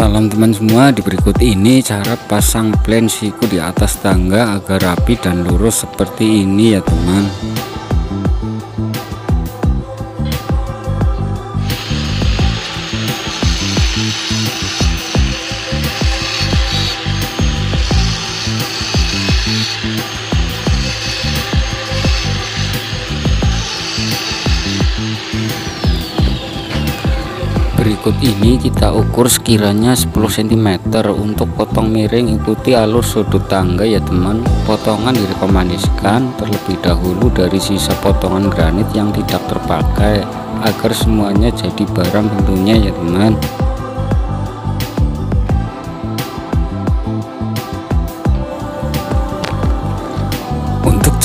Salam teman semua, di berikut ini cara pasang plan siku di atas tangga agar rapi dan lurus seperti ini ya teman. Berikut ini kita ukur sekiranya 10 cm. Untuk potong miring ikuti alur sudut tangga ya teman. Potongan direkomendasikan terlebih dahulu dari sisa potongan granit yang tidak terpakai agar semuanya jadi barang tentunya ya teman.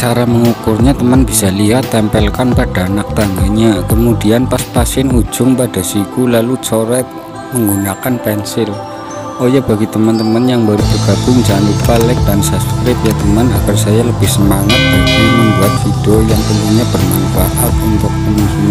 Cara mengukurnya teman bisa lihat, tempelkan pada anak tangganya, kemudian pas-pasin ujung pada siku lalu coret menggunakan pensil. Oh ya, bagi teman-teman yang baru bergabung jangan lupa like dan subscribe ya teman, agar saya lebih semangat bagi membuat video yang tentunya bermanfaat untuk teman-teman.